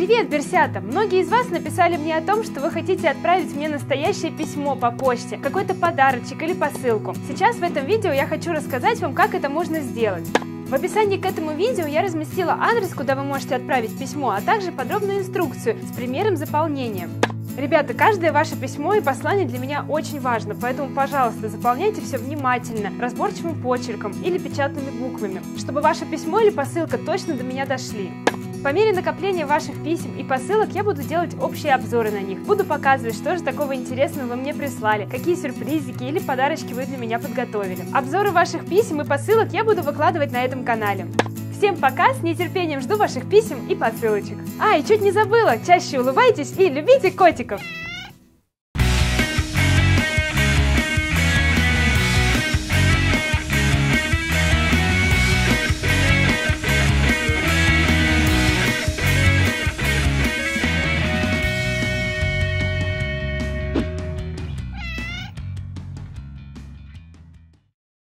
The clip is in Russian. Привет, Берсята! Многие из вас написали мне о том, что вы хотите отправить мне настоящее письмо по почте, какой-то подарочек или посылку. Сейчас в этом видео я хочу рассказать вам, как это можно сделать. В описании к этому видео я разместила адрес, куда вы можете отправить письмо, а также подробную инструкцию с примером заполнения. Ребята, каждое ваше письмо и послание для меня очень важно, поэтому, пожалуйста, заполняйте все внимательно, разборчивым почерком или печатными буквами, чтобы ваше письмо или посылка точно до меня дошли. По мере накопления ваших писем и посылок я буду делать общие обзоры на них. Буду показывать, что же такого интересного вы мне прислали, какие сюрпризики или подарочки вы для меня подготовили. Обзоры ваших писем и посылок я буду выкладывать на этом канале. Всем пока, с нетерпением жду ваших писем и посылочек. И чуть не забыла, чаще улыбайтесь и любите котиков!